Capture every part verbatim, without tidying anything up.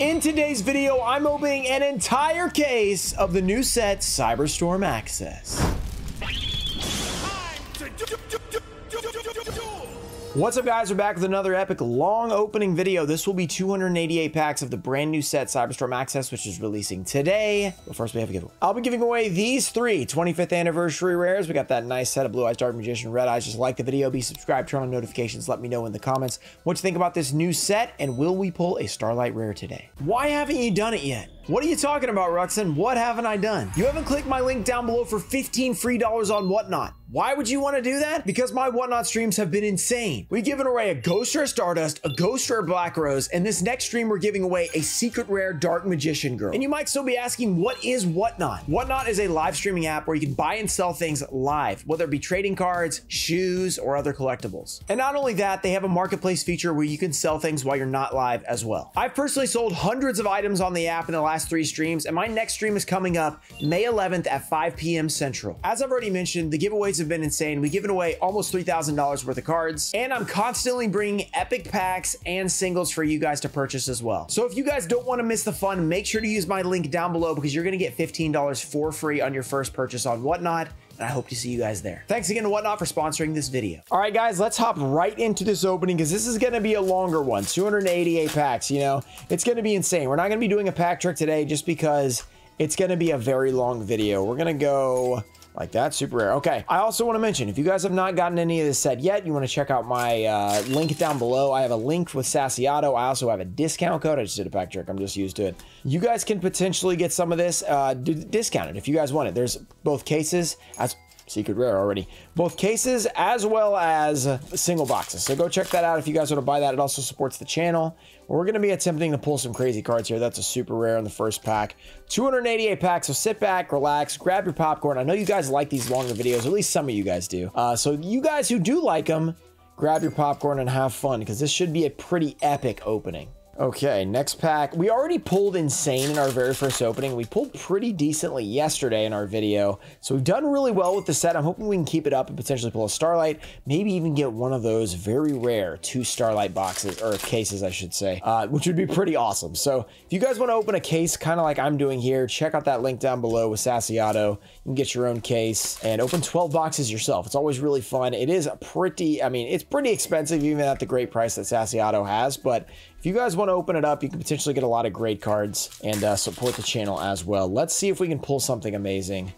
In today's video, I'm opening an entire case of the new set Cyberstorm Access. What's up guys, we're back with another epic long opening video. This will be two hundred eighty-eight packs of the brand new set Cyberstorm Access, which is releasing today. But first we have a giveaway. I'll be giving away these three twenty-fifth anniversary rares. We got that nice set of Blue-Eyes, Dark Magician, Red-Eyes. Just like the video, be subscribed, turn on notifications, let me know in the comments what you think about this new set, and will we pull a Starlight Rare today? Why haven't you done it yet? What are you talking about, Ruxin? What haven't I done? You haven't clicked my link down below for fifteen free dollars on Whatnot. Why would you want to do that? Because my Whatnot streams have been insane. We give an array a Ghost Rare Stardust, a Ghost Rare Black Rose, and this next stream we're giving away a Secret Rare Dark Magician Girl. And you might still be asking, what is Whatnot? Whatnot is a live streaming app where you can buy and sell things live, whether it be trading cards, shoes, or other collectibles. And not only that, they have a marketplace feature where you can sell things while you're not live as well. I've personally sold hundreds of items on the app in the last Last three streams, and my next stream is coming up May eleventh at five p m Central. As I've already mentioned, the giveaways have been insane. We've given away almost three thousand dollars worth of cards, and I'm constantly bringing epic packs and singles for you guys to purchase as well. So if you guys don't want to miss the fun, make sure to use my link down below because you're going to get fifteen dollars for free on your first purchase on Whatnot. And I hope to see you guys there. Thanks again to Whatnot for sponsoring this video. All right, guys, let's hop right into this opening because this is going to be a longer one, two hundred eighty-eight packs, you know, it's going to be insane. We're not going to be doing a pack trick today just because it's going to be a very long video. We're going to go like that, super rare. Okay, I also want to mention, if you guys have not gotten any of this set yet, you want to check out my uh, link down below. I have a link with Sassiato. I also have a discount code. I just did a pack trick. I'm just used to it. You guys can potentially get some of this uh, discounted if you guys want it. There's both cases as Secret Rare already. Both cases as well as single boxes. So go check that out if you guys want to buy that. It also supports the channel. We're going to be attempting to pull some crazy cards here. That's a super rare in the first pack. two hundred eighty-eight packs, so sit back, relax, grab your popcorn. I know you guys like these longer videos, at least some of you guys do. Uh, so you guys who do like them, grab your popcorn and have fun because this should be a pretty epic opening. Okay, next pack. We already pulled insane in our very first opening. We pulled pretty decently yesterday in our video. So we've done really well with the set. I'm hoping we can keep it up and potentially pull a Starlight. Maybe even get one of those very rare two Starlight boxes, or cases, I should say, uh, which would be pretty awesome. So if you guys want to open a case, kind of like I'm doing here, check out that link down below with Sassiato. You can get your own case and open twelve boxes yourself. It's always really fun. It is a pretty, I mean, it's pretty expensive even at the great price that Sassiato has, but if you guys want to open it up, you can potentially get a lot of great cards and uh, support the channel as well. Let's see if we can pull something amazing.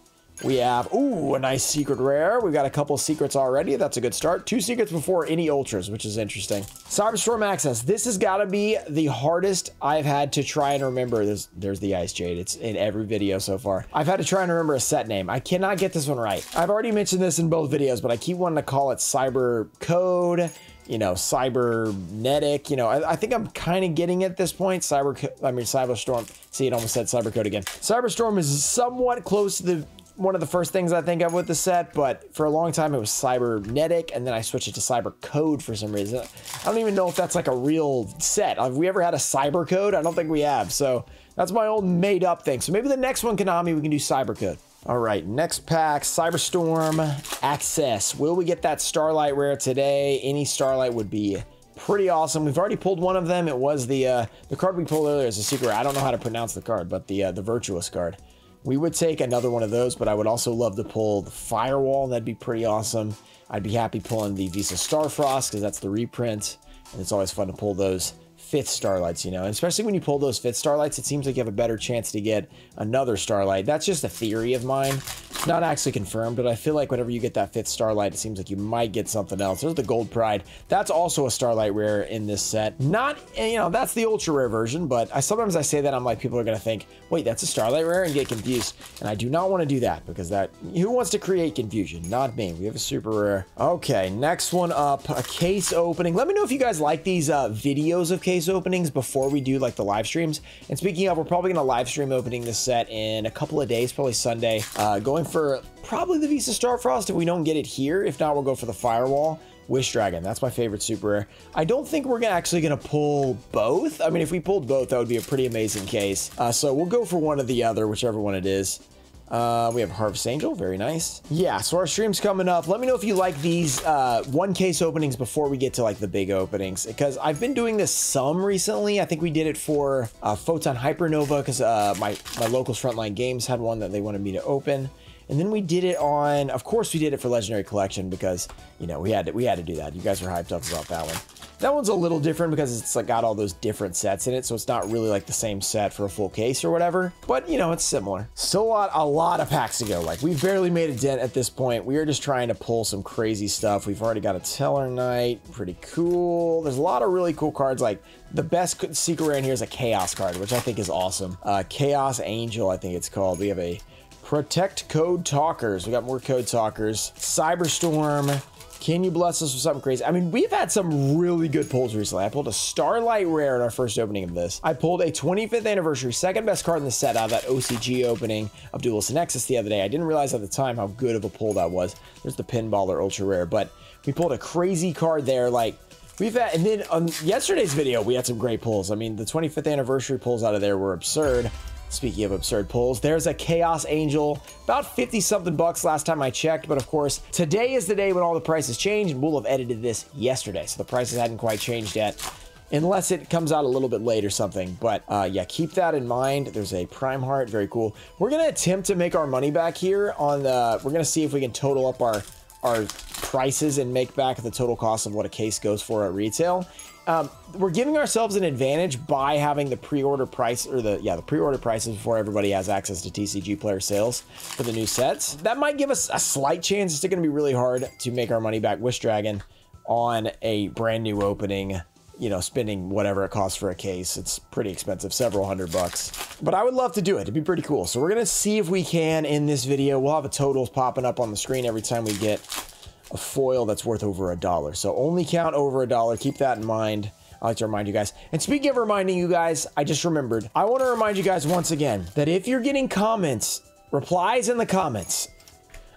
We have, ooh, a nice secret rare. We've got a couple secrets already. That's a good start. Two secrets before any ultras, which is interesting. Cyberstorm Access. This has got to be the hardest I've had to try and remember. There's, there's the Ice Jade. It's in every video so far. I've had to try and remember a set name. I cannot get this one right. I've already mentioned this in both videos, but I keep wanting to call it Cyber Code, you know, cybernetic, you know, I, I think I'm kind of getting at this point. Cyber, I mean, Cyberstorm. See, it almost said Cybercode again. Cyberstorm is somewhat close to the one of the first things I think of with the set, but for a long time it was cybernetic, and then I switched it to Cybercode for some reason. I don't even know if that's like a real set. Have we ever had a Cybercode? I don't think we have. So that's my old made up thing. So maybe the next one, Konami, we can do Cybercode. All right, next pack, Cyberstorm Access. Will we get that Starlight Rare today? Any Starlight would be pretty awesome. We've already pulled one of them. It was the uh, the card we pulled earlier is a secret. I don't know how to pronounce the card, but the, uh, the Virtuous card. We would take another one of those, but I would also love to pull the Firewall. That'd be pretty awesome. I'd be happy pulling the Visa Starfrost because that's the reprint, and it's always fun to pull those fifth Starlights, you know, and especially when you pull those fifth Starlights, it seems like you have a better chance to get another Starlight. That's just a theory of mine. It's not actually confirmed, but I feel like whenever you get that fifth Starlight, it seems like you might get something else. There's the Gold Pride. That's also a Starlight Rare in this set. Not, you know, that's the ultra rare version, but I sometimes I say that, I'm like, people are going to think, wait, that's a Starlight Rare, and get confused. And I do not want to do that because that, who wants to create confusion? Not me. We have a super rare. Okay, next one up, a case opening. Let me know if you guys like these uh, videos of cases openings before we do like the live streams. And speaking of, we're probably gonna live stream opening this set in a couple of days, probably Sunday, uh going for probably the Visa Starfrost if we don't get it here. If not, we'll go for the Firewall Wish Dragon. That's my favorite super rare. I don't think we're actually gonna pull both. I mean, if we pulled both, that would be a pretty amazing case. Uh so we'll go for one or the other, whichever one it is. Uh, we have Harvest Angel, very nice. Yeah, so our stream's coming up. Let me know if you like these uh, one case openings before we get to like the big openings, because I've been doing this some recently. I think we did it for uh, Photon Hypernova because uh, my, my locals Frontline Games had one that they wanted me to open. And then we did it on, of course we did it for Legendary Collection because, you know, we had to, we had to do that. You guys were hyped up about that one. That one's a little different because it's like got all those different sets in it, so it's not really like the same set for a full case or whatever, but you know, it's similar. Still a lot, a lot of packs to go. Like, we've barely made a dent at this point. We are just trying to pull some crazy stuff. We've already got a Teller Knight, pretty cool. There's a lot of really cool cards. Like, the best secret rare in here is a Chaos card, which I think is awesome. Uh, Chaos Angel, I think it's called. We have a Protect Code Talkers. We got more Code Talkers. Cyberstorm. Can you bless us with something crazy? I mean, we've had some really good pulls recently. I pulled a Starlight Rare in our first opening of this. I pulled a twenty-fifth anniversary, second best card in the set out of that O C G opening of Duel Links the other day. I didn't realize at the time how good of a pull that was. There's the Pinballer Ultra Rare, but we pulled a crazy card there. Like, we've had, and then on yesterday's video, we had some great pulls. I mean, the twenty-fifth anniversary pulls out of there were absurd. Speaking of absurd pulls, there's a Chaos Angel, about fifty something bucks last time I checked, but of course, today is the day when all the prices change, and we'll have edited this yesterday, so the prices hadn't quite changed yet, unless it comes out a little bit late or something, but uh, yeah, keep that in mind. There's a Prime Heart, very cool. We're gonna attempt to make our money back here on the, we're gonna see if we can total up our, our prices and make back the total cost of what a case goes for at retail. Um, we're giving ourselves an advantage by having the pre-order price or the, yeah, the pre-order prices before everybody has access to T C G player sales for the new sets. That might give us a slight chance. It's still going to be really hard to make our money back. Wish Dragon on a brand new opening, you know, spending whatever it costs for a case. It's pretty expensive, several hundred bucks, but I would love to do it. It'd be pretty cool. So we're going to see if we can in this video. We'll have a totals popping up on the screen every time we get a foil that's worth over a dollar. So only count over a dollar. Keep that in mind. I like to remind you guys. And speaking of reminding you guys, I just remembered. I want to remind you guys once again that if you're getting comments, replies in the comments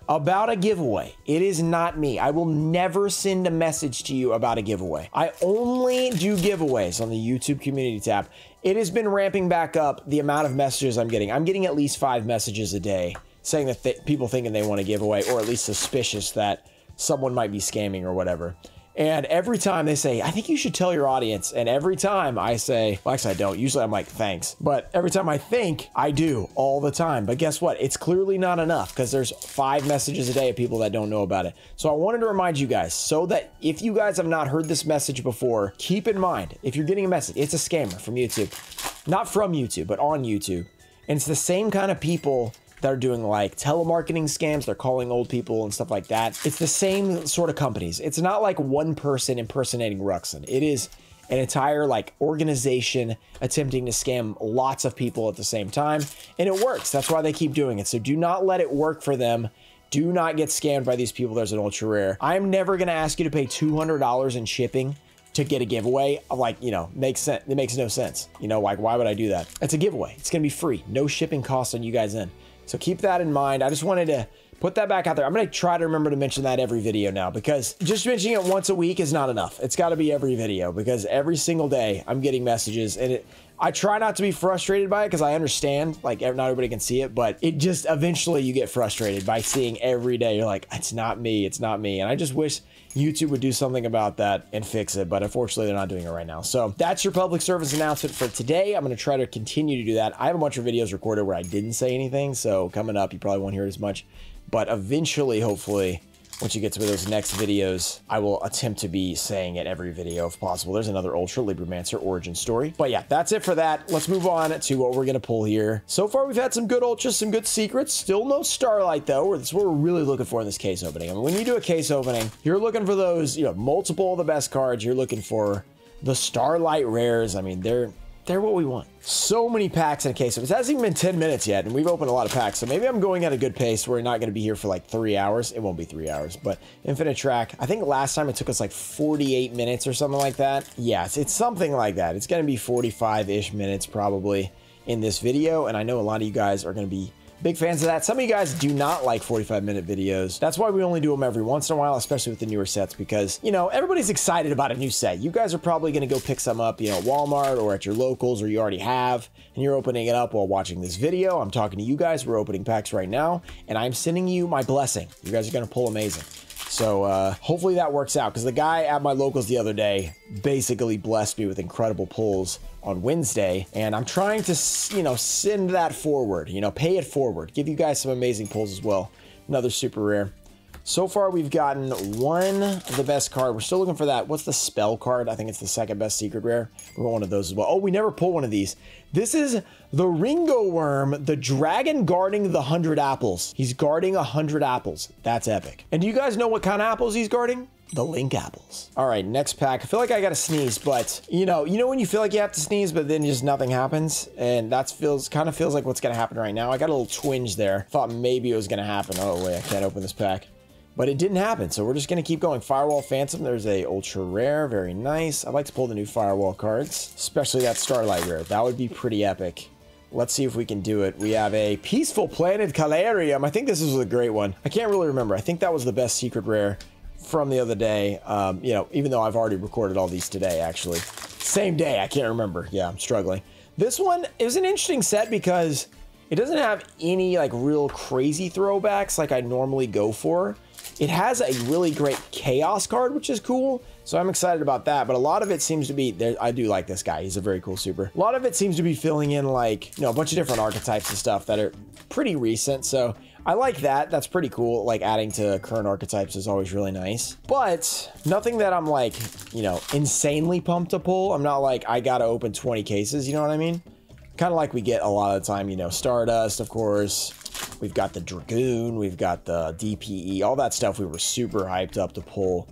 about a giveaway, it is not me. I will never send a message to you about a giveaway. I only do giveaways on the YouTube community tab. It has been ramping back up the amount of messages I'm getting. I'm getting at least five messages a day saying that th- people thinking they want a giveaway, or at least suspicious that someone might be scamming or whatever. And every time they say, I think you should tell your audience. And every time I say, well, actually I don't. Usually I'm like, thanks. But every time I think, I do all the time. But guess what? It's clearly not enough because there's five messages a day of people that don't know about it. So I wanted to remind you guys so that if you guys have not heard this message before, keep in mind, if you're getting a message, it's a scammer from YouTube. Not from YouTube, but on YouTube. And it's the same kind of people that are doing like telemarketing scams. They're calling old people and stuff like that. It's the same sort of companies. It's not like one person impersonating Ruxin. It is an entire like organization attempting to scam lots of people at the same time. And it works. That's why they keep doing it. So do not let it work for them. Do not get scammed by these people. There's an ultra rare. I'm never gonna ask you to pay two hundred dollars in shipping to get a giveaway. Like, you know, makes sense. It makes no sense. You know, like, why would I do that? It's a giveaway. It's gonna be free. No shipping costs on you guys in. So keep that in mind. I just wanted to put that back out there. I'm going to try to remember to mention that every video now, because just mentioning it once a week is not enough. It's got to be every video, because every single day I'm getting messages, and it, I try not to be frustrated by it because I understand like not everybody can see it, but it just eventually you get frustrated by seeing every day. You're like, it's not me. It's not me. And I just wish YouTube would do something about that and fix it. But unfortunately, they're not doing it right now. So that's your public service announcement for today. I'm going to try to continue to do that. I have a bunch of videos recorded where I didn't say anything. So coming up, you probably won't hear it as much. But eventually, hopefully, once you get to those next videos, I will attempt to be saying it every video if possible. There's another Ultra Libromancer origin story. But yeah, that's it for that. Let's move on to what we're gonna pull here. So far, we've had some good Ultras, some good Secrets. Still no Starlight though. That's what we're really looking for in this case opening. I mean, when you do a case opening, you're looking for those, you know, multiple of the best cards. You're looking for the Starlight Rares. I mean, they're they're what we want. So many packs in a case. It hasn't even been ten minutes yet, and we've opened a lot of packs, so maybe I'm going at a good pace. We're not going to be here for like three hours. It won't be three hours, but Infinitrax, I think last time it took us like forty-eight minutes or something like that. Yeah, it's, it's something like that. It's going to be forty-five-ish minutes probably in this video, and I know a lot of you guys are going to be Big fans of that. Some of you guys do not like forty-five minute videos. That's why we only do them every once in a while, especially with the newer sets, because, you know, everybody's excited about a new set. You guys are probably going to go pick some up, you know, at Walmart or at your locals, or you already have, and you're opening it up while watching this video. I'm talking to you guys. We're opening packs right now, and I'm sending you my blessing. You guys are going to pull amazing. So uh, hopefully that works out, because the guy at my locals the other day basically blessed me with incredible pulls on Wednesday, and I'm trying to, you know, send that forward, you know, pay it forward, give you guys some amazing pulls as well. Another super rare. So far, we've gotten one of the best card. We're still looking for that. What's the spell card? I think it's the second best secret rare. We want one of those as well. Oh, we never pull one of these. This is the Ringo Worm, the dragon guarding the hundred apples. He's guarding a hundred apples. That's epic. And do you guys know what kind of apples he's guarding? The Link apples. All right, next pack. I feel like I gotta sneeze, but you know, you know when you feel like you have to sneeze, but then just nothing happens, and that feels kind of feels like what's gonna happen right now. I got a little twinge there. Thought maybe it was gonna happen. Oh wait, I can't open this pack. But it didn't happen, so we're just gonna keep going. Firewall Phantom, there's a ultra rare, very nice. I'd like to pull the new Firewall cards, especially that Starlight rare. That would be pretty epic. Let's see if we can do it. We have a Peaceful Planet Calarium. I think this is a great one. I can't really remember. I think that was the best secret rare from the other day. Um, you know, even though I've already recorded all these today, actually. Same day, I can't remember. Yeah, I'm struggling. This one is an interesting set because it doesn't have any like real crazy throwbacks like I normally go for. It has a really great chaos card, which is cool, so I'm excited about that, but a lot of it seems to be, there, I do like this guy, he's a very cool super. A lot of it seems to be filling in like, you know, a bunch of different archetypes and stuff that are pretty recent, so I like that, that's pretty cool. Like adding to current archetypes is always really nice, but nothing that I'm like, you know, insanely pumped to pull. I'm not like, I gotta open twenty cases, you know what I mean? Kind of like we get a lot of the time, you know, Stardust, of course. We've got the Dragoon, we've got the D P E, all that stuff we were super hyped up to pull.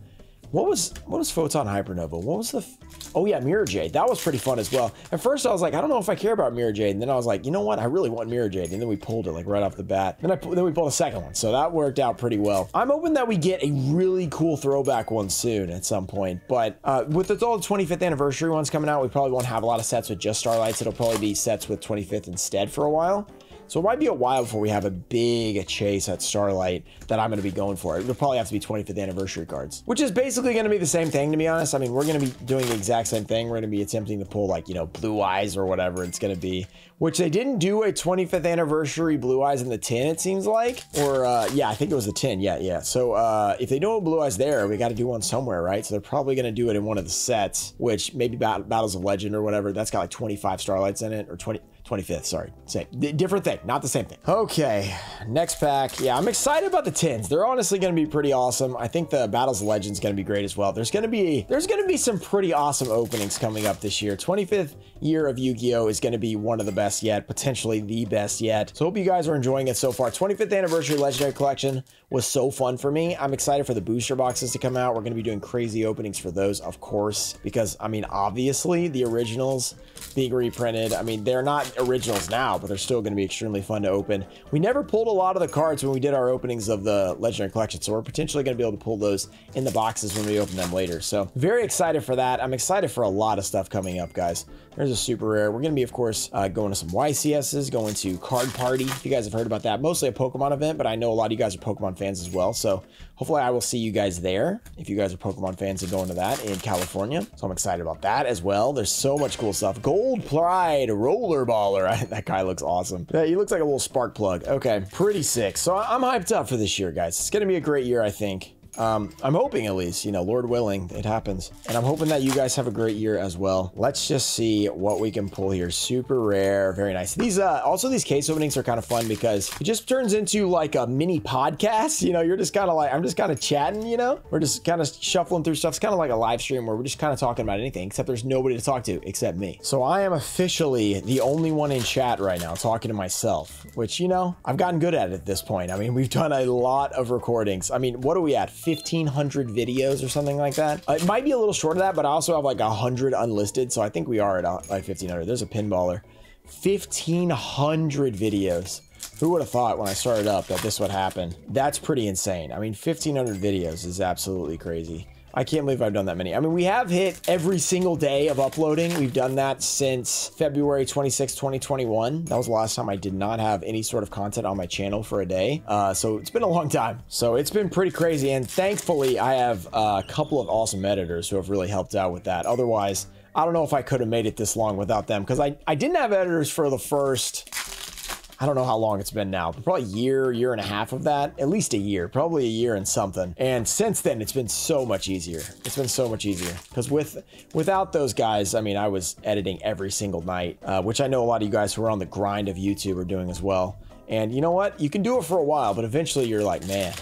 What was what was Photon Hypernova? What was the... Oh yeah, Mirror Jade. That was pretty fun as well. At first I was like, I don't know if I care about Mirror Jade. And then I was like, you know what? I really want Mirror Jade. And then we pulled it like right off the bat. Then, I, then we pulled a second one. So that worked out pretty well. I'm hoping that we get a really cool throwback one soon at some point. But uh, with the, all the twenty-fifth anniversary ones coming out, we probably won't have a lot of sets with just Starlights. It'll probably be sets with twenty-fifth instead for a while. So it might be a while before we have a big chase at Starlight that I'm going to be going for. It'll probably have to be twenty-fifth anniversary cards, which is basically going to be the same thing, to be honest. I mean, we're going to be doing the exact same thing. We're going to be attempting to pull like, you know, Blue-Eyes or whatever it's going to be, which they didn't do a twenty-fifth anniversary Blue-Eyes in the ten, it seems like, or uh, yeah, I think it was the ten. Yeah. Yeah. So uh, if they don't have Blue-Eyes there, we got to do one somewhere, right? So they're probably going to do it in one of the sets, which maybe bat Battles of Legend or whatever. That's got like twenty-five Starlights in it, or twenty twenty-fifth, sorry, same, different thing, not the same thing. Okay, next pack. Yeah, I'm excited about the tins. They're honestly gonna be pretty awesome. I think the Battles of Legends gonna be great as well. There's gonna be, there's gonna be some pretty awesome openings coming up this year. twenty-fifth year of Yu-Gi-Oh! Is gonna be one of the best yet, potentially the best yet. So hope you guys are enjoying it so far. twenty-fifth anniversary Legendary Collection was so fun for me. I'm excited for the booster boxes to come out. We're gonna be doing crazy openings for those, of course, because I mean, obviously the originals being reprinted, I mean, they're not originals now, but they're still going to be extremely fun to open. We never pulled a lot of the cards when we did our openings of the Legendary Collection, so we're potentially going to be able to pull those in the boxes when we open them later. So very excited for that. I'm excited for a lot of stuff coming up, guys. There's a super rare. We're going to be, of course, uh, going to some Y C Ss, going to Card Party. If you guys have heard about that, mostly a Pokemon event, but I know a lot of you guys are Pokemon fans as well, so hopefully I will see you guys there if you guys are Pokemon fans and going to that in California. So I'm excited about that as well. There's so much cool stuff. Gold Pride Rollerballer. That guy looks awesome. Yeah, he looks like a little spark plug. Okay, pretty sick. So I'm hyped up for this year, guys. It's gonna be a great year, I think. Um, I'm hoping, at least, you know, Lord willing, it happens. And I'm hoping that you guys have a great year as well. Let's just see what we can pull here. Super rare. Very nice. These, uh, also these case openings are kind of fun because it just turns into like a mini podcast. You know, you're just kind of like, I'm just kind of chatting, you know, we're just kind of shuffling through stuff. It's kind of like a live stream where we're just kind of talking about anything, except there's nobody to talk to except me. So I am officially the only one in chat right now talking to myself, which, you know, I've gotten good at it at this point. I mean, we've done a lot of recordings. I mean, what are we at? fifteen hundred videos or something like that. It might be a little short of that, but I also have like one hundred unlisted, so I think we are at like fifteen hundred. There's a Pinballer. fifteen hundred videos. Who would have thought when I started up that this would happen? That's pretty insane. I mean, fifteen hundred videos is absolutely crazy. I can't believe I've done that many. I mean, we have hit every single day of uploading. We've done that since February twenty-sixth, twenty twenty-one. That was the last time I did not have any sort of content on my channel for a day. Uh, so it's been a long time. So it's been pretty crazy. And thankfully, I have a couple of awesome editors who have really helped out with that. Otherwise, I don't know if I could have made it this long without them, because I, I didn't have editors for the first... I don't know how long it's been now, but probably a year, year and a half of that, at least a year, probably a year and something. And since then, it's been so much easier. It's been so much easier because with without those guys, I mean, I was editing every single night, uh, which I know a lot of you guys who are on the grind of YouTube are doing as well. And you know what? You can do it for a while, but eventually you're like, man,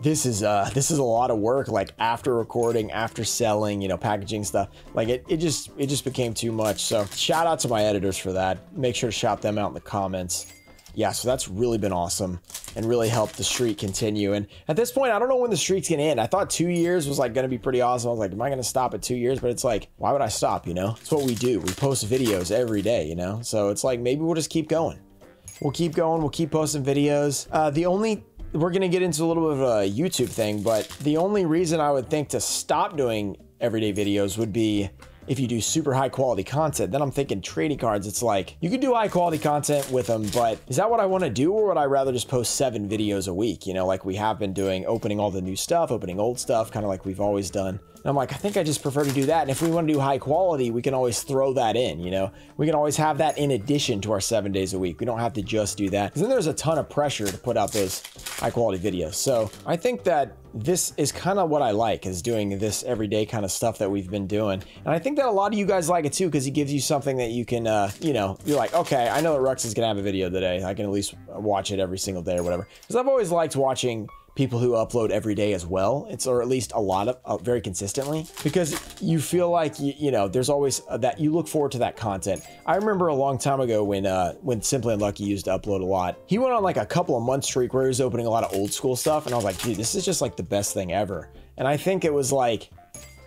this is uh, this is a lot of work. Like after recording, after selling, you know, packaging stuff. Like it, it just it just became too much. So shout out to my editors for that. Make sure to shout them out in the comments. Yeah, so that's really been awesome and really helped the streak continue. And at this point, I don't know when the streak's gonna end. I thought two years was like gonna be pretty awesome. I was like, am I gonna stop at two years? But it's like, why would I stop? You know, it's what we do. We post videos every day. You know, so it's like maybe we'll just keep going. We'll keep going. We'll keep posting videos. Uh, the only We're gonna get into a little bit of a YouTube thing, but the only reason I would think to stop doing everyday videos would be if you do super high quality content. Then I'm thinking trading cards. It's like, you could do high quality content with them, but is that what I wanna do? Or would I rather just post seven videos a week? You know, like we have been doing, opening all the new stuff, opening old stuff, kind of like we've always done. And I'm like, I think I just prefer to do that. And if we wanna do high quality, we can always throw that in, you know? We can always have that in addition to our seven days a week. We don't have to just do that. Because then there's a ton of pressure to put out those high quality videos. So I think that this is kind of what I like, is doing this everyday kind of stuff that we've been doing. And I think that a lot of you guys like it too, because it gives you something that you can, uh, you know, you're like, okay, I know that Rux is gonna have a video today. I can at least watch it every single day or whatever. Because I've always liked watching people who upload every day as well. It's, or at least a lot of, uh, very consistently, because you feel like, you, you know, there's always that, you look forward to that content. I remember a long time ago when, uh, when Simply Unlucky used to upload a lot, he went on like a couple of month streak where he was opening a lot of old school stuff. And I was like, dude, this is just like the best thing ever. And I think it was like,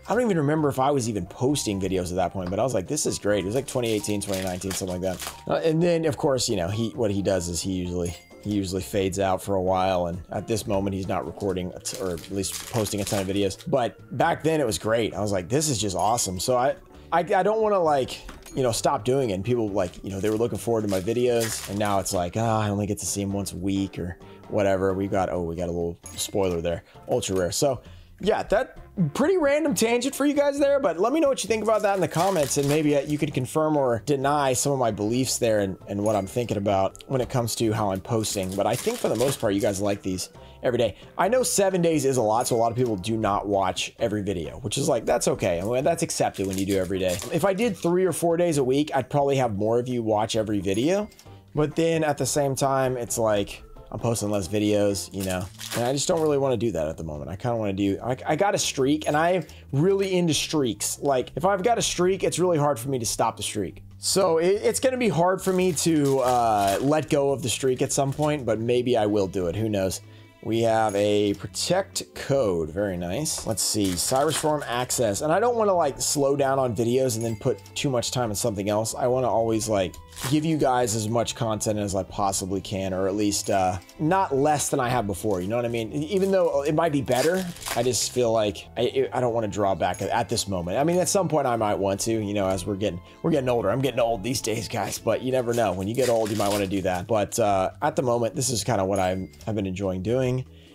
I don't even remember if I was even posting videos at that point, but I was like, this is great. It was like twenty eighteen, twenty nineteen, something like that. Uh, and then of course, you know, he, what he does is he usually, He usually fades out for a while, and at this moment he's not recording or at least posting a ton of videos. But back then it was great. I was like, this is just awesome. So I I, I don't want to like, you know, stop doing it. And people like, you know, they were looking forward to my videos, and now it's like, ah, oh, I only get to see him once a week or whatever. We got, oh, we got a little spoiler there, ultra rare. So yeah, that pretty random tangent for you guys there, but let me know what you think about that in the comments, and maybe you could confirm or deny some of my beliefs there and, and what I'm thinking about when it comes to how I'm posting. But I think for the most part, you guys like these every day. I know seven days is a lot, so a lot of people do not watch every video, which is like, that's okay. I mean, that's accepted when you do every day. If I did three or four days a week, I'd probably have more of you watch every video. But then at the same time, it's like, I'm posting less videos, you know, and I just don't really want to do that at the moment. I kind of want to do, I, I got a streak, and I'm really into streaks. Like if I've got a streak, it's really hard for me to stop the streak. So it, it's going to be hard for me to uh, let go of the streak at some point, but maybe I will do it. Who knows? We have a protect code. Very nice. Let's see. Cyberstorm Access. And I don't want to like slow down on videos and then put too much time in something else. I want to always like give you guys as much content as I possibly can, or at least uh, not less than I have before. You know what I mean? Even though it might be better, I just feel like I, I don't want to draw back at this moment. I mean, at some point I might want to, you know, as we're getting, we're getting older. I'm getting old these days, guys, but you never know. When you get old, you might want to do that. But uh, at the moment, this is kind of what I'm, I've been enjoying doing.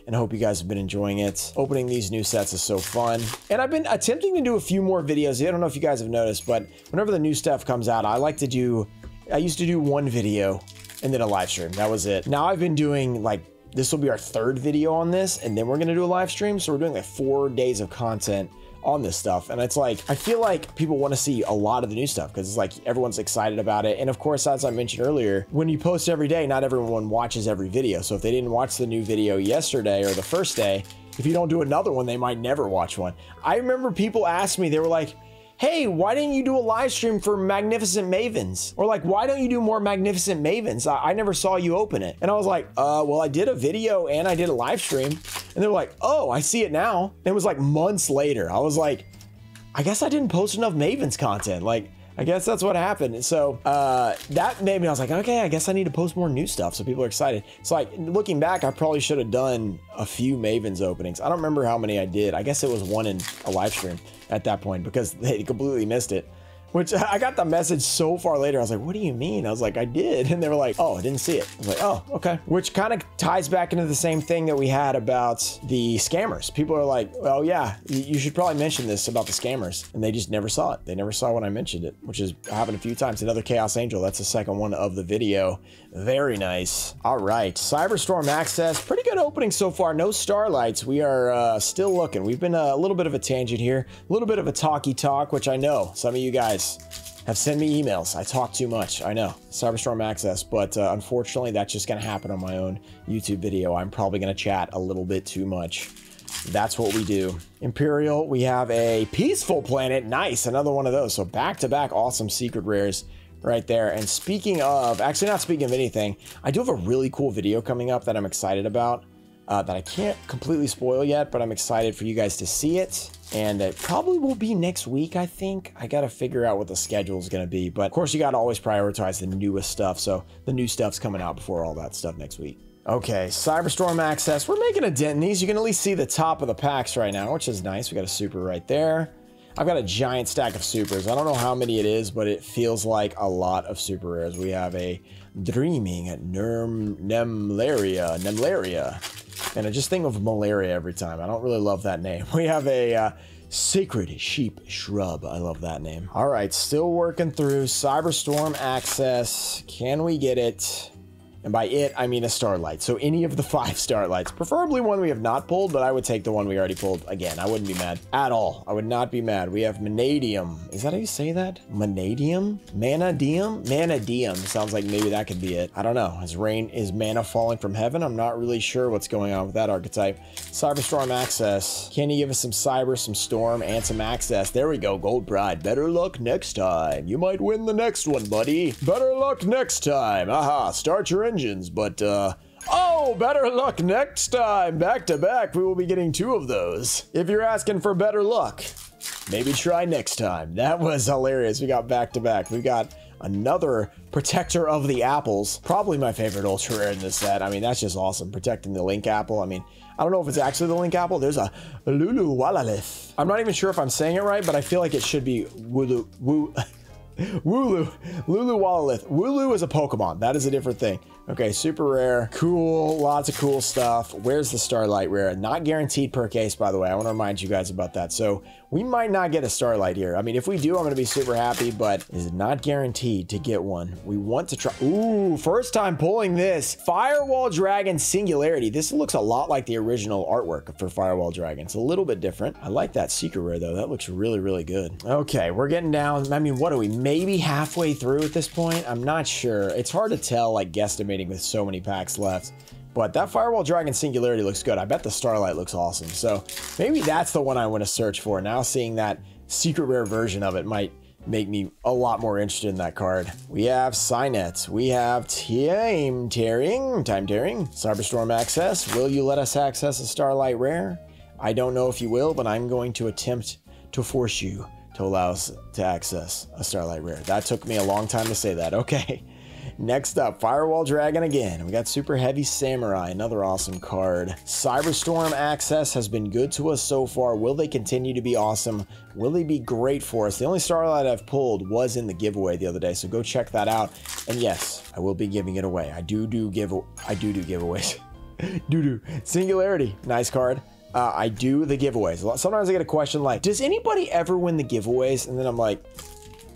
And I hope you guys have been enjoying it. Opening these new sets is so fun. And I've been attempting to do a few more videos. I don't know if you guys have noticed, but whenever the new stuff comes out, I like to do, I used to do one video and then a live stream. That was it. Now I've been doing like, this will be our third video on this, and then we're gonna do a live stream. So we're doing like four days of content on this stuff. And it's like, I feel like people want to see a lot of the new stuff because it's like everyone's excited about it. And of course, as I mentioned earlier, when you post every day, not everyone watches every video. So if they didn't watch the new video yesterday or the first day, if you don't do another one, they might never watch one. I remember people asked me, they were like, hey, why didn't you do a live stream for Magnificent Mavens? Or like, why don't you do more Magnificent Mavens? I, I never saw you open it. And I was like, uh, well, I did a video and I did a live stream. And they were like, oh, I see it now. And it was like months later. I was like, I guess I didn't post enough Mavens content. Like, I guess that's what happened. So uh, that made me, I was like, okay, I guess I need to post more new stuff so people are excited. It's like, looking back, I probably should have done a few Mavens openings. I don't remember how many I did. I guess it was one in a live stream at that point because they completely missed it. Which I got the message so far later. I was like, what do you mean? I was like, I did. And they were like, oh, I didn't see it. I was like, oh, okay. Which kind of ties back into the same thing that we had about the scammers. People are like, oh yeah, you should probably mention this about the scammers. And they just never saw it. They never saw when I mentioned it, which has happened a few times. Another Chaos Angel. That's the second one of the video. Very nice. All right. Cyberstorm Access. Pretty good opening so far. No Starlights. We are uh, still looking. We've been a little bit of a tangent here. A little bit of a talky talk, which I know some of you guys have sent me emails. I talk too much, I know. Cyberstorm Access, but uh, unfortunately that's just gonna happen on my own YouTube video. I'm probably gonna chat a little bit too much. That's what we do. Imperial, we have a Peaceful Planet. Nice, another one of those. So back-to-back awesome secret rares right there. And speaking of, actually not speaking of anything, I do have a really cool video coming up that I'm excited about. Uh, that I can't completely spoil yet, but I'm excited for you guys to see it. And it probably will be next week, I think. I gotta figure out what the schedule is gonna be, but of course you gotta always prioritize the newest stuff, so the new stuff's coming out before all that stuff next week. Okay, Cyberstorm Access. We're making a dent in these. You can at least see the top of the packs right now, which is nice. We got a super right there. I've got a giant stack of supers. I don't know how many it is, but it feels like a lot of super rares. We have a Dreaming at Nerm Nemlaria, Nemlaria. And I just think of malaria every time. I don't really love that name. We have a uh, Sacred Sheep Shrub. I love that name. All right, still working through Cyberstorm Access. Can we get it? And by it, I mean a Starlight. So any of the five Starlights, preferably one we have not pulled, but I would take the one we already pulled. Again, I wouldn't be mad at all. I would not be mad. We have Manadium. Is that how you say that? Manadium? Manadium? Manadium. Sounds like maybe that could be it. I don't know. Is rain, is mana falling from heaven? I'm not really sure what's going on with that archetype. Cyberstorm Access. Can you give us some cyber, some storm, and some access? There we go. Gold Pride. Better luck next time. You might win the next one, buddy. Better luck next time. Aha. Start your engine. Engines, but uh oh, better luck next time. Back to back, we will be getting two of those. If you're asking for better luck, maybe try next time. That was hilarious. We got back to back. We got another Protector of the Apples, probably my favorite ultra rare in this set. I mean, that's just awesome. Protecting the Link Apple. I mean, I don't know if it's actually the Link Apple. There's a Lulu Wallalith. I'm not even sure if I'm saying it right, but I feel like it should be Wulu Woo. Wulu, Lulu Wallalith. Wulu is a Pokemon. That is a different thing. Okay, super rare. Cool, lots of cool stuff. Where's the Starlight rare? Not guaranteed per case, by the way. I want to remind you guys about that. So we might not get a Starlight here. I mean, if we do, I'm going to be super happy, but it's not guaranteed to get one. We want to try. Ooh, first time pulling this. Firewall Dragon Singularity. This looks a lot like the original artwork for Firewall Dragon. It's a little bit different. I like that secret rare, though. That looks really, really good. Okay, we're getting down. I mean, what are we? Maybe halfway through at this point? I'm not sure. It's hard to tell, like, guesstimating with so many packs left. But that Firewall Dragon Singularity looks good. I bet the Starlight looks awesome. So maybe that's the one I want to search for. Now seeing that secret rare version of it might make me a lot more interested in that card. We have Cynet. We have Time Tearing. Time Tearing. Cyberstorm Access. Will you let us access a Starlight rare? I don't know if you will, but I'm going to attempt to force you to allow us to access a Starlight rare. That took me a long time to say that. Okay. Next up, Firewall Dragon again. We got Super Heavy Samurai, another awesome card. Cyberstorm Access has been good to us so far. Will they continue to be awesome? Will they be great for us? The only Starlight I've pulled was in the giveaway the other day, so go check that out. And yes, I will be giving it away. I do do give I do do giveaways. do do Singularity, nice card. Uh, I do the giveaways. Sometimes I get a question like, "Does anybody ever win the giveaways?" And then I'm like,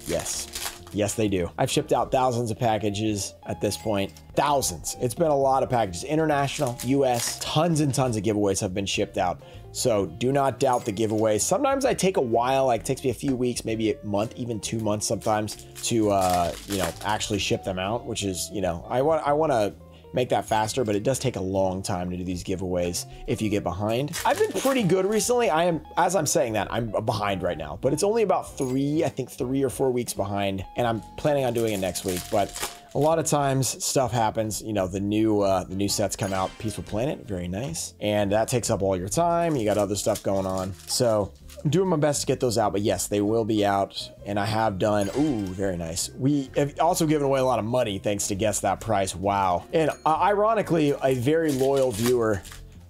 "Yes." Yes, they do. I've shipped out thousands of packages at this point. Thousands. It's been a lot of packages. International, U S, tons and tons of giveaways have been shipped out. So do not doubt the giveaways. Sometimes I take a while, like it takes me a few weeks, maybe a month, even two months sometimes to, uh, you know, actually ship them out, which is, you know, I want, I want to make that faster, but it does take a long time to do these giveaways if you get behind. I've been pretty good recently. I am, as I'm saying that, I'm behind right now, but it's only about three, I think three or four weeks behind, and I'm planning on doing it next week, but a lot of times stuff happens, you know, the new uh, the new sets come out, Peaceful Planet, very nice, and that takes up all your time. You got other stuff going on. So I'm doing my best to get those out, but yes, they will be out. And I have done, ooh, very nice. We have also given away a lot of money thanks to Guess That Price. Wow. And uh, ironically, a very loyal viewer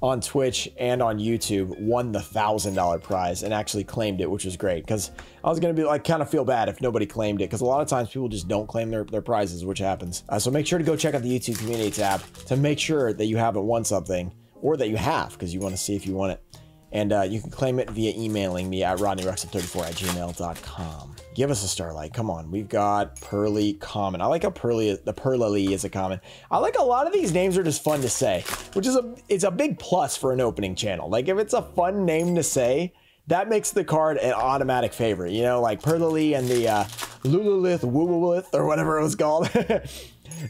on Twitch and on YouTube won the one thousand dollar prize and actually claimed it, which was great, because I was going to be like, kind of feel bad if nobody claimed it, because a lot of times people just don't claim their, their prizes, which happens. Uh, so make sure to go check out the YouTube community tab to make sure that you haven't won something, or that you have, because you want to see if you won it. And uh, you can claim it via emailing me at rodney ruxin thirty-four at gmail dot com. Give us a Starlight. Come on. We've got Pearly Common. I like how Pearly, the Pearlily is a common. I like a lot of these names are just fun to say, which is a, it's a big plus for an opening channel. Like if it's a fun name to say, that makes the card an automatic favorite. You know, like Pearlily and the uh, Lululith, Woolulith, or whatever it was called. The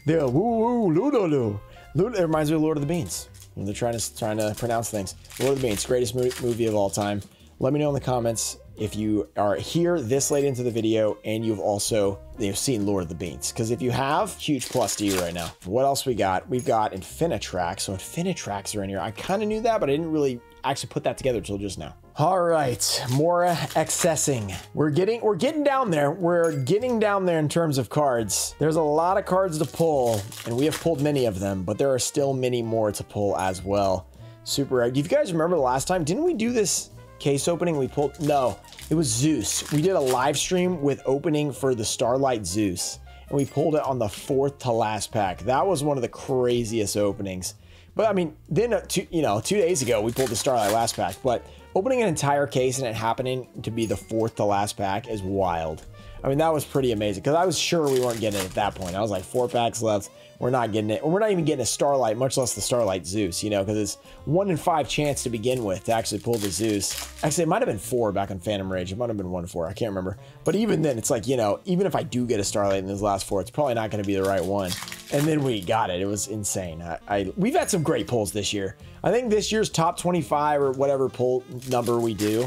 Woo-Woo, Lululu. Lul it reminds me of Lord of the Beans. They're trying to trying to pronounce things. Lord of the Beans, greatest movie of all time. Let me know in the comments if you are here this late into the video and you've also you've seen Lord of the Beans. Because if you have, huge plus to you right now. What else we got? We've got Infinitrax. So Infinitrax are in here. I kind of knew that, but I didn't really actually put that together until just now. All right, Mora accessing. We're getting we're getting down there. We're getting down there in terms of cards. There's a lot of cards to pull, and we have pulled many of them, but there are still many more to pull as well. Super rare. Do you guys remember the last time? Didn't we do this case opening? We pulled, no, it was Zeus. We did a live stream with opening for the Starlight Zeus, and we pulled it on the fourth to last pack. That was one of the craziest openings. But I mean, then, uh, two, you know, two days ago, we pulled the Starlight last pack, but opening an entire case and it happening to be the fourth to last pack is wild. I mean, that was pretty amazing, because I was sure we weren't getting it at that point. I was like, four packs left. We're not getting it. We're not even getting a Starlight, much less the Starlight Zeus, you know, because it's one in five chance to begin with to actually pull the Zeus. Actually, it might have been four back on Phantom Rage. It might have been one in four. I can't remember. But even then, it's like, you know, even if I do get a Starlight in those last four, it's probably not going to be the right one. And then we got it. It was insane. I, I we've had some great pulls this year. I think this year's top twenty-five or whatever pull number we do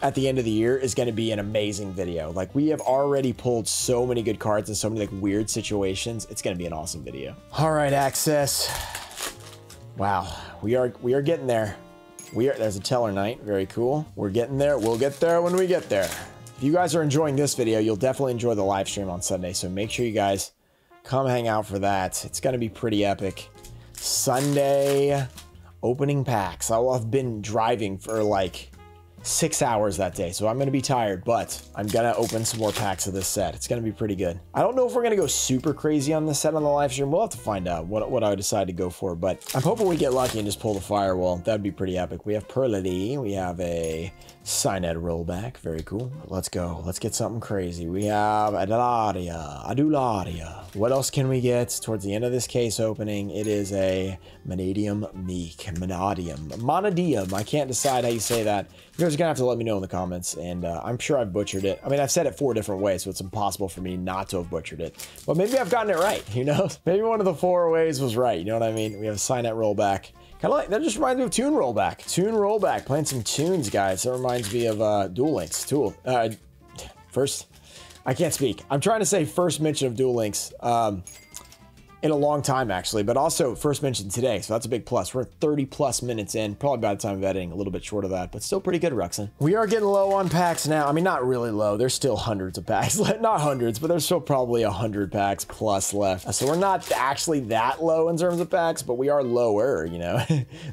at the end of the year is going to be an amazing video. Like, we have already pulled so many good cards in so many like weird situations. It's going to be an awesome video. All right, Access. Wow, we are we are getting there. We are there's a Teller Knight. Very cool. We're getting there. We'll get there when we get there. If you guys are enjoying this video, you'll definitely enjoy the live stream on Sunday. So make sure you guys come hang out for that. It's gonna be pretty epic. Sunday opening packs. I'll have been driving for like six hours that day, so I'm gonna be tired, but I'm gonna open some more packs of this set. It's gonna be pretty good. I don't know if we're gonna go super crazy on this set on the live stream. We'll have to find out what, what I decide to go for, but I'm hoping we get lucky and just pull the Firewall. That'd be pretty epic. We have Pearlity, we have a Synod rollback, very cool. Let's go, let's get something crazy. We have Adularia, Adularia. What else can we get towards the end of this case opening? It is a Manadium Meek, Manadium, Manadium. I can't decide how you say that. You guys are gonna have to let me know in the comments, and uh, I'm sure I've butchered it. I mean, I've said it four different ways, so it's impossible for me not to have butchered it. But maybe I've gotten it right, you know? Maybe one of the four ways was right, you know what I mean? We have a Signet rollback. Kind of like, that just reminds me of Tune Rollback. Tune Rollback, playing some tunes, guys. That reminds me of uh, Duel Links. Tool. Uh, first, I can't speak. I'm trying to say first mention of Duel Links um, in a long time, actually, but also first mention today. So that's a big plus. We're thirty plus minutes in, probably by the time of editing, a little bit short of that, but still pretty good, Ruxin. We are getting low on packs now. I mean, not really low. There's still hundreds of packs left. Not hundreds, but there's still probably one hundred packs plus left. So we're not actually that low in terms of packs, but we are lower, you know,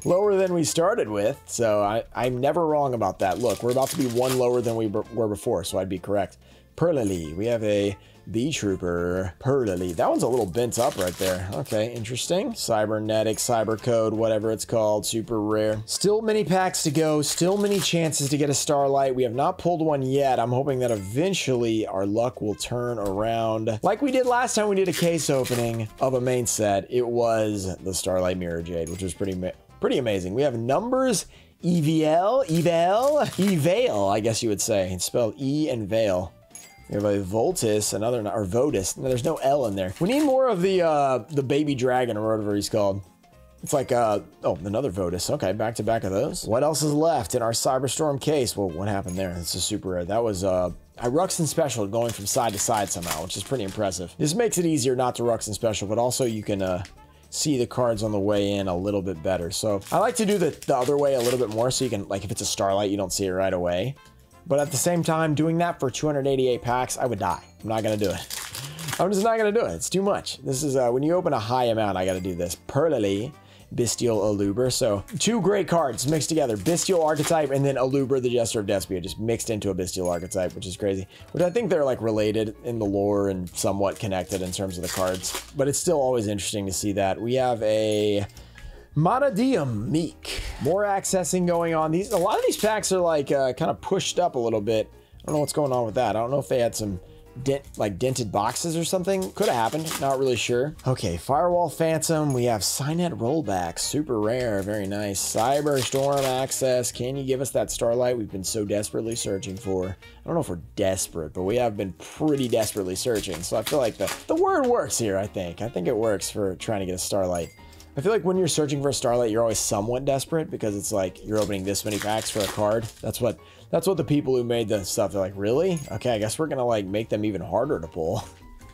lower than we started with. So I, I'm never wrong about that. Look, we're about to be one lower than we were before, so I'd be correct. Pearlily, we have a B-Trooper, Pearlily. That one's a little bent up right there. Okay, interesting. Cybernetic, Cybercode, whatever it's called, super rare. Still many packs to go, still many chances to get a Starlight. We have not pulled one yet. I'm hoping that eventually our luck will turn around. Like we did last time we did a case opening of a main set, it was the Starlight Mirror Jade, which was pretty, pretty amazing. We have numbers, E V L, E V L, E-Veil, I guess you would say. It's spelled E and Veil. We have a Voltus, another, or Votus. No, there's no L in there. We need more of the uh, the baby dragon or whatever he's called. It's like, uh, oh, another Votus. Okay, back to back of those. What else is left in our Cyberstorm case? Well, what happened there? It's a super rare. That was uh, a Ruxin special going from side to side somehow, which is pretty impressive. This makes it easier not to Ruxin special, but also you can uh, see the cards on the way in a little bit better. So I like to do the, the other way a little bit more, so you can, like, if it's a Starlight, you don't see it right away. But at the same time, doing that for two hundred eighty-eight packs, I would die. I'm not going to do it. I'm just not going to do it. It's too much. This is, uh, when you open a high amount, I got to do this. Pearlity, Bestial, Aluber. So two great cards mixed together. Bestial archetype and then Aluber, the Jester of Despia, just mixed into a Bestial archetype, which is crazy. Which I think they're like related in the lore and somewhat connected in terms of the cards. But it's still always interesting to see that. We have a Manadium Meek. More accessing going on. These, a lot of these packs are like uh, kind of pushed up a little bit. I don't know what's going on with that. I don't know if they had some Dent, like dented boxes or something. Could have happened, not really sure. Okay, Firewall Phantom. We have Cynet Rollback, super rare, very nice. Cyberstorm Access. Can you give us that Starlight we've been so desperately searching for? I don't know if we're desperate, but we have been pretty desperately searching. So I feel like the, the word works here, I think. I think it works for trying to get a Starlight. I feel like when you're searching for a Starlight, you're always somewhat desperate because it's like you're opening this many packs for a card. That's what that's what the people who made the stuff, they're like, really? Okay, I guess we're gonna like make them even harder to pull.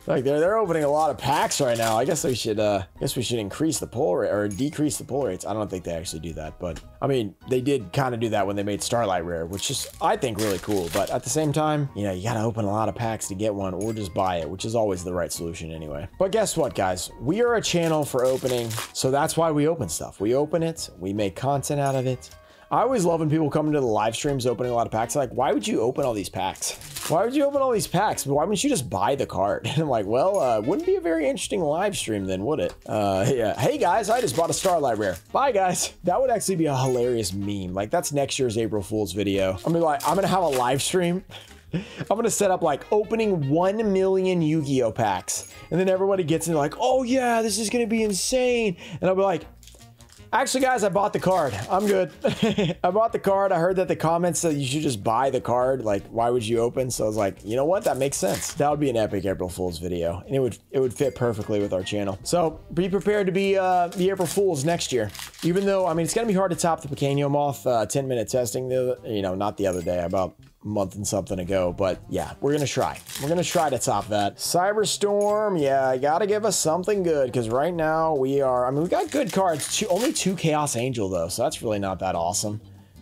Like they're they're opening a lot of packs right now. I guess we should uh I guess we should increase the pull rate or decrease the pull rates. I don't think they actually do that, but I mean they did kind of do that when they made Starlight Rare, which is I think really cool. But at the same time, you know, you gotta open a lot of packs to get one or just buy it, which is always the right solution anyway. But guess what, guys? We are a channel for opening, so that's why we open stuff. We open it, we make content out of it. I always love when people come into the live streams opening a lot of packs. Like, why would you open all these packs? Why would you open all these packs? Why wouldn't you just buy the card? And I'm like, well, uh, wouldn't be a very interesting live stream then, would it? Uh, yeah. Hey guys, I just bought a Starlight Rare. Bye guys. That would actually be a hilarious meme. Like that's next year's April Fool's video. I'm gonna be like, I'm gonna have a live stream. I'm gonna set up like opening one million Yu-Gi-Oh packs. And then everybody gets in like, oh yeah, this is gonna be insane. And I'll be like, actually, guys, I bought the card. I'm good. I bought the card. I heard that the comments said you should just buy the card. Like, why would you open? So I was like, you know what? That makes sense. That would be an epic April Fool's video. And it would it would fit perfectly with our channel. So be prepared to be uh, the April Fool's next year. Even though, I mean, it's going to be hard to top the Picanio Moth uh, ten minute testing, the other, you know, not the other day, about a month and something ago. But yeah, we're going to try. We're going to try to top that. Cyberstorm. Yeah, you got to give us something good because right now we are, I mean, we got good cards. Two, only two Chaos Angel though. So that's really not that awesome.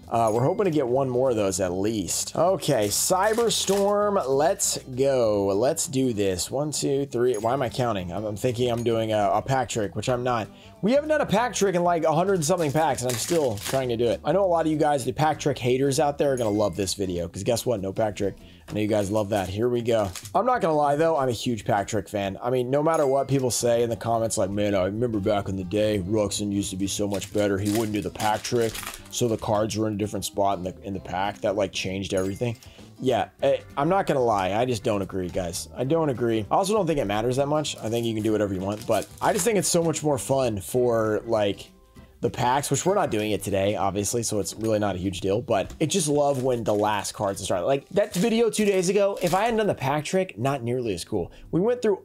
Uh, we're hoping to get one more of those at least. Okay, Cyberstorm, let's go. Let's do this. One, two, three. Why am I counting? I'm, I'm thinking I'm doing a, a pack trick, which I'm not. We haven't done a pack trick in like a hundred and something packs, and I'm still trying to do it. I know a lot of you guys, the pack trick haters out there, are going to love this video, because guess what? No pack trick. I know you guys love that. Here we go. I'm not going to lie, though. I'm a huge pack trick fan. I mean, no matter what people say in the comments, like, man, I remember back in the day, Ruxin used to be so much better. He wouldn't do the pack trick, so the cards were in a different spot in the, in the pack. That, like, changed everything. Yeah, I, I'm not going to lie. I just don't agree, guys. I don't agree. I also don't think it matters that much. I think you can do whatever you want, but I just think it's so much more fun for, like, the packs, which we're not doing it today, obviously, so it's really not a huge deal, but I just love when the last cards start. Like that video two days ago, if I hadn't done the pack trick, not nearly as cool. We went through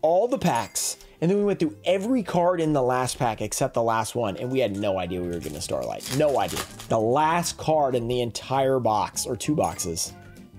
all the packs, and then we went through every card in the last pack except the last one, and we had no idea we were getting a Starlight. No idea. The last card in the entire box, or two boxes,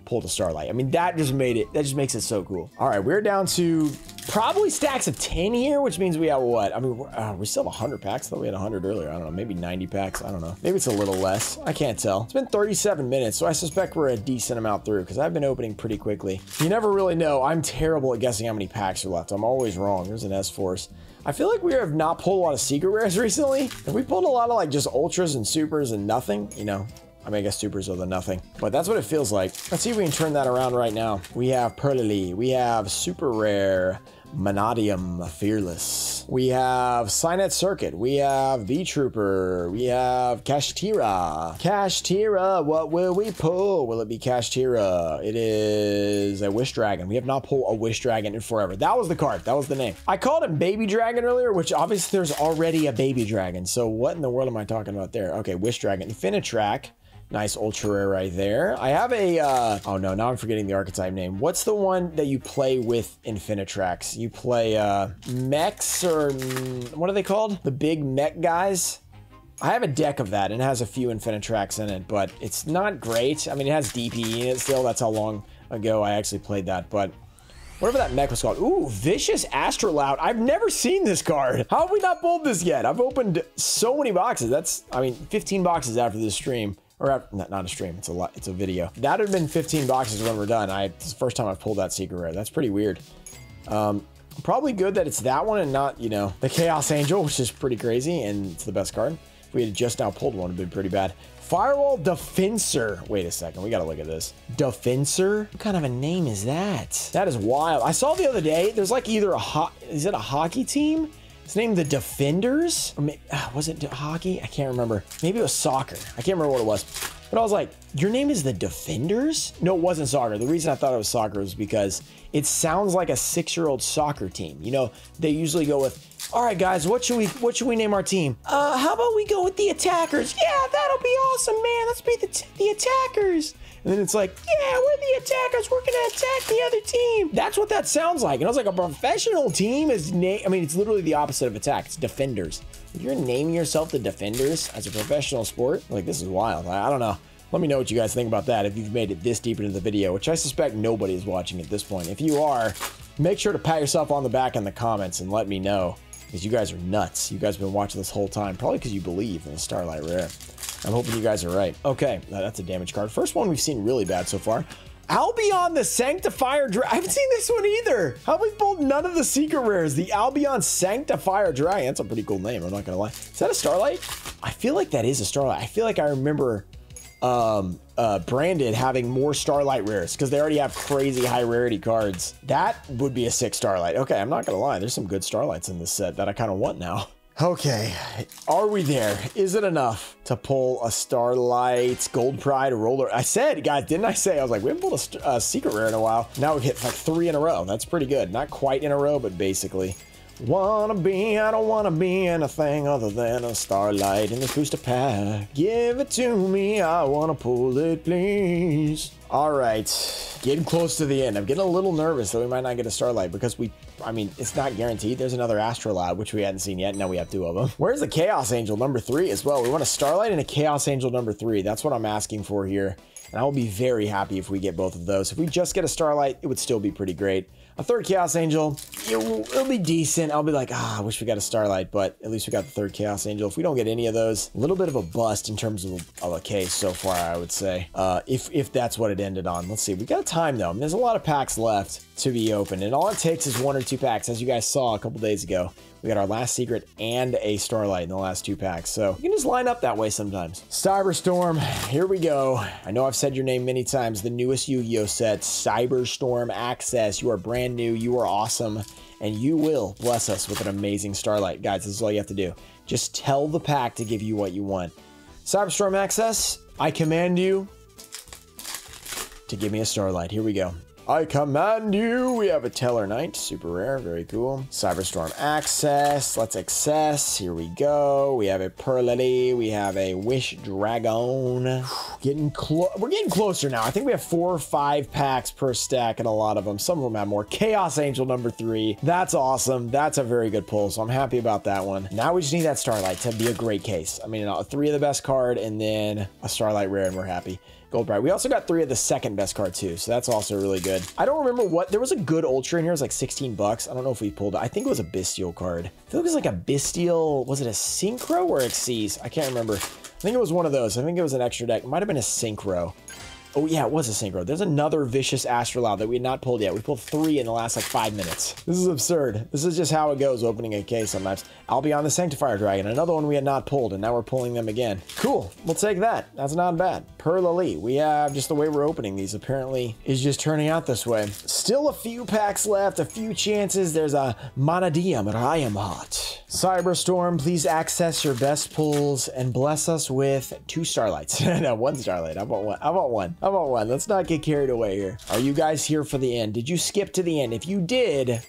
pulled a Starlight. I mean, that just made it, that just makes it so cool. All right, we're down to probably stacks of ten here, which means we have what? I mean, uh, we still have a hundred packs. I thought we had a hundred earlier. I don't know, maybe ninety packs. I don't know. Maybe it's a little less. I can't tell. It's been thirty-seven minutes, so I suspect we're a decent amount through because I've been opening pretty quickly. You never really know. I'm terrible at guessing how many packs are left. I'm always wrong. There's an S-Force. I feel like we have not pulled a lot of secret rares recently. Have we pulled a lot of like just ultras and supers and nothing? You know, I mean, I guess supers are the nothing, but that's what it feels like. Let's see if we can turn that around right now. We have Pearlily, we have Super Rare, Manadium Fearless. We have Cynet Circuit. We have V-Trooper. We have Kashtira. Kashtira, what will we pull? Will it be Kashtira? It is a Wish Dragon. We have not pulled a Wish Dragon in forever. That was the card. That was the name. I called him Baby Dragon earlier, which obviously there's already a Baby Dragon. So what in the world am I talking about there? Okay, Wish Dragon. Infinitrax. Nice ultra rare right there. I have a, uh, oh no, now I'm forgetting the archetype name. What's the one that you play with Infinitrax? You play uh, mechs or what are they called? The big mech guys? I have a deck of that and it has a few Infinitrax in it, but it's not great. I mean, it has D P E in it still. That's how long ago I actually played that, but whatever that mech was called. Ooh, Vicious Astroloud. I've never seen this card. How have we not pulled this yet? I've opened so many boxes. That's, I mean, fifteen boxes after this stream. or at, not, not a stream, it's a lot, it's a video. That had been fifteen boxes when we're done. I, it's the first time I've pulled that secret rare. That's pretty weird. Um, probably good that it's that one and not, you know, the Chaos Angel, which is pretty crazy, and it's the best card. If we had just now pulled one, it'd been pretty bad. Firewall Defensor. Wait a second, we gotta look at this. Defensor? What kind of a name is that? That is wild. I saw the other day, there's like either a hot, is it a hockey team? It's named the Defenders. Was it hockey? I can't remember. Maybe it was soccer. I can't remember what it was. But I was like, your name is the Defenders? No, it wasn't soccer. The reason I thought it was soccer was because it sounds like a six-year-old soccer team. You know, they usually go with, all right, guys, what should we what should we name our team? Uh, how about we go with the Attackers? Yeah, that'll be awesome, man. Let's be the, the Attackers. And then it's like, yeah, we're the Attackers. We're gonna attack the other team. That's what that sounds like. And I was like, a professional team is name. I mean, it's literally the opposite of attack. It's Defenders. You're naming yourself the Defenders as a professional sport. Like, this is wild. I, I don't know. Let me know what you guys think about that if you've made it this deep into the video, which I suspect nobody is watching at this point. If you are, make sure to pat yourself on the back in the comments and let me know, because you guys are nuts. You guys have been watching this whole time, probably because you believe in the Starlight Rare. I'm hoping you guys are right. Okay, now that's a damage card. First one we've seen really bad so far. Albion the Sanctifier Dragon. I haven't seen this one either. How we pulled none of the secret rares? The Albion Sanctifier Dragon. That's a pretty cool name, I'm not gonna lie. Is that a Starlight? I feel like that is a Starlight. I feel like I remember um, uh, Brandon having more Starlight rares because they already have crazy high rarity cards. That would be a sick Starlight. Okay, I'm not gonna lie. There's some good Starlights in this set that I kind of want now. Okay, are we there? Is it enough to pull a Starlight Gold Pride Roller? I said, guys, didn't I say? I was like, we haven't pulled a uh, secret rare in a while. Now we've hit like three in a row. That's pretty good. Not quite in a row, but basically. Wanna be, I don't wanna be anything other than a Starlight in this booster pack. Give it to me, I wanna pull it, please. All right, getting close to the end. I'm getting a little nervous that we might not get a Starlight because we, I mean, it's not guaranteed. There's another Astroloud, which we hadn't seen yet. Now we have two of them. Where's the Chaos Angel number three as well? We want a Starlight and a Chaos Angel number three. That's what I'm asking for here. And I will be very happy if we get both of those. If we just get a Starlight, it would still be pretty great. A third Chaos Angel, it'll, it'll be decent. I'll be like, ah, I wish we got a Starlight, but at least we got the third Chaos Angel. If we don't get any of those, a little bit of a bust in terms of, of a case so far, I would say, uh, if, if that's what it ended on. Let's see, we got time though. I mean, there's a lot of packs left to be opened, and all it takes is one or two packs. As you guys saw a couple days ago, we got our last secret and a Starlight in the last two packs. So you can just line up that way sometimes. Cyberstorm, here we go. I know I've said your name many times. The newest Yu-Gi-Oh set, Cyberstorm Access. You are brand new, you are awesome, and you will bless us with an amazing Starlight. Guys, this is all you have to do. Just tell the pack to give you what you want. Cyberstorm Access, I command you to give me a Starlight. Here we go. I command you. We have a Teller Knight, super rare, very cool. Cyberstorm Access, let's access, here we go. We have a Pearlity, we have a Wish Dragon. Getting close, we're getting closer now. I think we have four or five packs per stack and a lot of them. Some of them have more. Chaos Angel number three, that's awesome. That's a very good pull, so I'm happy about that one. Now we just need that Starlight to be a great case. I mean, three of the best card and then a Starlight rare and we're happy. Gold Pride. We also got three of the second best card too, so that's also really good. I don't remember what, there was a good Ultra in here, it was like sixteen bucks. I don't know if we pulled it. I think it was a Bestial card. I feel like it was like a Bestial, was it a Synchro or Xyz? I can't remember. I think it was one of those. I think it was an extra deck. It might've been a Synchro. Oh yeah, it was a Synchro. There's another Vicious Astroloud that we had not pulled yet. We pulled three in the last like five minutes. This is absurd. This is just how it goes opening a case sometimes. Albion the Sanctifier Dragon, another one we had not pulled, and now we're pulling them again. Cool, we'll take that. That's not bad. Pearlily, we have just the way we're opening these apparently is just turning out this way. Still a few packs left, a few chances. There's a Manadium, but I am hot. Cyberstorm, please access your best pulls and bless us with two Starlights. No, one Starlight. I want one. I want one. I want one. Let's not get carried away here. Are you guys here for the end? Did you skip to the end? If you did,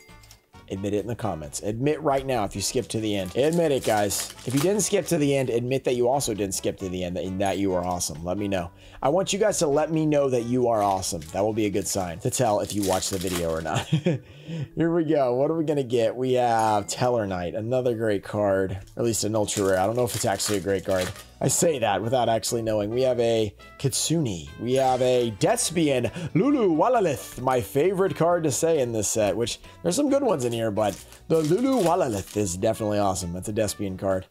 admit it in the comments. Admit right now if you skipped to the end. Admit it, guys. If you didn't skip to the end, admit that you also didn't skip to the end and that you are awesome. Let me know. I want you guys to let me know that you are awesome. That will be a good sign to tell if you watch the video or not. Here we go. What are we going to get? We have Teller Knight, another great card, or at least an ultra rare. I don't know if it's actually a great card. I say that without actually knowing. We have a Kitsune. We have a Despian, Lulu Wallalith, my favorite card to say in this set, which there's some good ones in here, but the Lulu Wallalith is definitely awesome. That's a Despian card.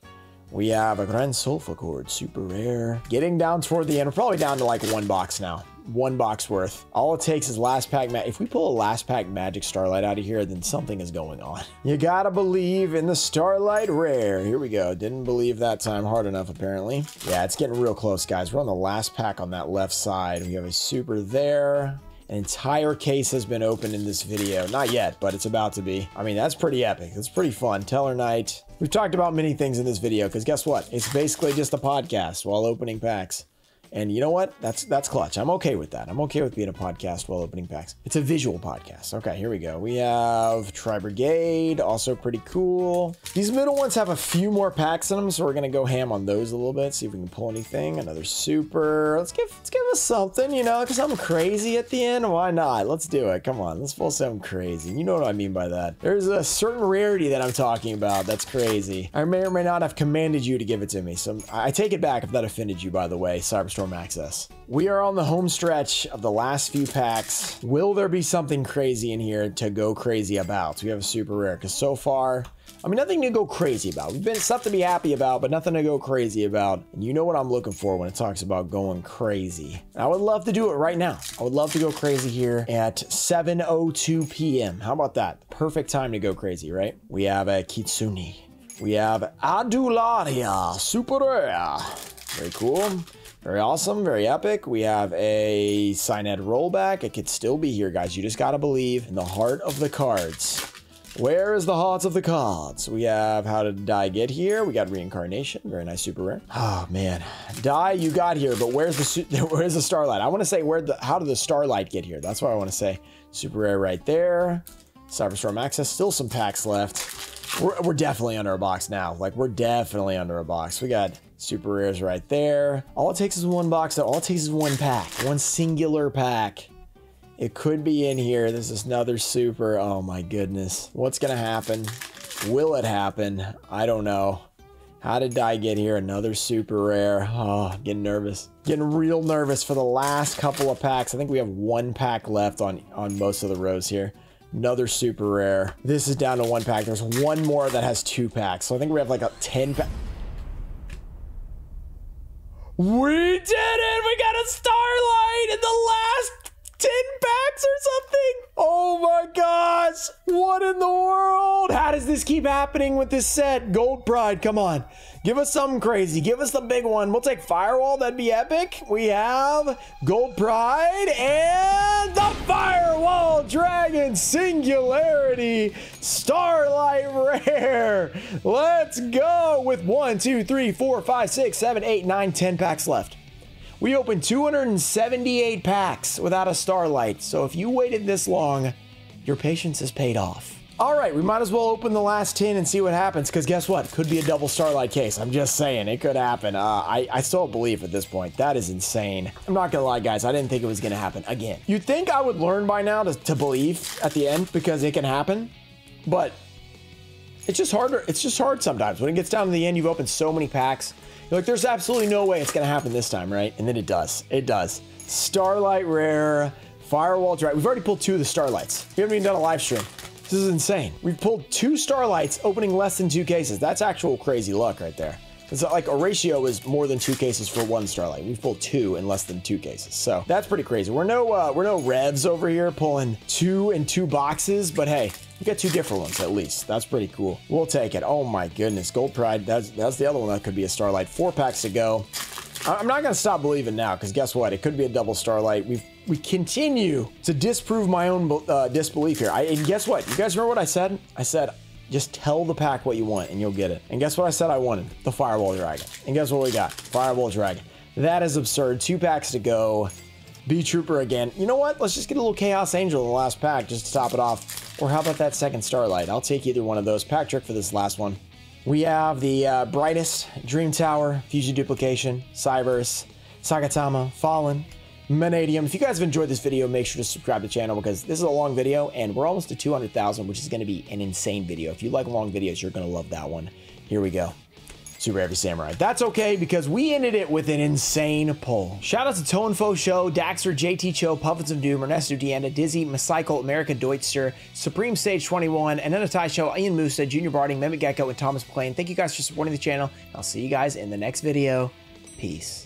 We have a Grand Sulfa Cord, super rare. Getting down toward the end, we're probably down to like one box now. One box worth. All it takes is last pack magic. If we pull a last pack magic Starlight out of here, then something is going on. You gotta believe in the Starlight Rare. Here we go. Didn't believe that time hard enough, apparently. Yeah, it's getting real close, guys. We're on the last pack on that left side. We have a super there. An entire case has been opened in this video. Not yet, but it's about to be. I mean, that's pretty epic. That's pretty fun. Teller Knight. We've talked about many things in this video, because guess what? It's basically just a podcast while opening packs. And you know what? That's that's clutch. I'm okay with that. I'm okay with being a podcast while opening packs. It's a visual podcast. Okay, here we go. We have Tri-Brigade, also pretty cool. These middle ones have a few more packs in them, so we're gonna go ham on those a little bit, see if we can pull anything. Another super. Let's give, let's give us something, you know, because I'm crazy at the end. Why not? Let's do it. Come on, let's pull something crazy. You know what I mean by that. There's a certain rarity that I'm talking about that's crazy. I may or may not have commanded you to give it to me, so I take it back if that offended you, by the way. Cyberstorm Access. We are on the home stretch of the last few packs. Will there be something crazy in here to go crazy about? We have a super rare, because so far, I mean, nothing to go crazy about. We've been stuff to be happy about, but nothing to go crazy about. And you know what I'm looking for when it talks about going crazy. And I would love to do it right now. I would love to go crazy here at seven oh two p m How about that? Perfect time to go crazy, right? We have a Kitsune. We have Adularia, super rare. Very cool. Very awesome, very epic. We have a Syned rollback. It could still be here, guys. You just gotta believe in the heart of the cards. Where is the heart of the cards? We have How Did Die Get Here? We got Reincarnation, very nice, super rare. Oh man, Die you got here, but where's the where's the Starlight? I want to say where the how did the Starlight get here? That's what I want to say. Super rare right there. Cyberstorm Access, still some packs left. We're we're definitely under a box now. Like we're definitely under a box. We got super rares right there. All it takes is one box, though. All it takes is one pack, one singular pack. It could be in here. This is another super. Oh my goodness. What's gonna happen? Will it happen? I don't know. How Did Die Get Here? Another super rare. Oh, getting nervous. Getting real nervous for the last couple of packs. I think we have one pack left on, on most of the rows here. Another super rare. This is down to one pack. There's one more that has two packs. So I think we have like a ten pack. We did it! We got a Starlight in the last ten packs or something! Oh my gosh! What in the world? How does this keep happening with this set? Gold Pride, come on. Give us something crazy. Give us the big one. We'll take Firewall. That'd be epic. We have Gold Pride and the Firewall Dragon Singularity Starlight Rare. Let's go with one, two, three, four, five, six, seven, eight, nine, ten packs left. We opened two hundred seventy-eight packs without a Starlight. So if you waited this long, your patience has paid off. All right, we might as well open the last tin and see what happens, because guess what? Could be a double Starlight case. I'm just saying, it could happen. Uh, I, I still believe at this point. That is insane. I'm not gonna lie, guys. I didn't think it was gonna happen again. You'd think I would learn by now to, to believe at the end, because it can happen, but it's just harder. It's just hard sometimes. When it gets down to the end, you've opened so many packs. You're like, there's absolutely no way it's gonna happen this time, right? And then it does. It does. Starlight Rare, Firewall Dragon. We've already pulled two of the Starlights. We haven't even done a live stream. This is insane. We've pulled two Starlights, opening less than two cases. That's actual crazy luck right there. It's like a ratio is more than two cases for one Starlight. We've pulled two in less than two cases, so that's pretty crazy. We're no uh, we're no revs over here pulling two in two boxes, but hey, we got two different ones at least. That's pretty cool. We'll take it. Oh my goodness, Gold Pride. That's that's the other one that could be a Starlight. Four packs to go. I'm not gonna stop believing now, because guess what? It could be a double Starlight. We've we continue to disprove my own uh, disbelief here. I, and guess what? You guys remember what I said? I said, just tell the pack what you want and you'll get it. And guess what I said I wanted? The Firewall Dragon. And guess what we got? Firewall Dragon. That is absurd. Two packs to go. B-Trooper again. You know what? Let's just get a little Chaos Angel in the last pack just to top it off. Or how about that second Starlight? I'll take either one of those. Pack trick for this last one. We have the uh, Brightest, Dream Tower, Fusion Duplication, Cybers, Sagatama, Fallen, Manadium. If you guys have enjoyed this video, make sure to subscribe to the channel, because this is a long video and we're almost to two hundred thousand, which is going to be an insane video. If you like long videos, you're going to love that one. Here we go. Super Heavy Samurai. That's okay, because we ended it with an insane poll. Shout out to Tonfo Show, Daxter, J T Cho, Puffins of Doom, Ernesto Deanna, Dizzy, Macycle, America Deutster, Supreme Sage twenty-one, Ananatai Show, Ian Musa, Junior Barding, Mehmet Gecko, and Thomas McLean. Thank you guys for supporting the channel. I'll see you guys in the next video. Peace.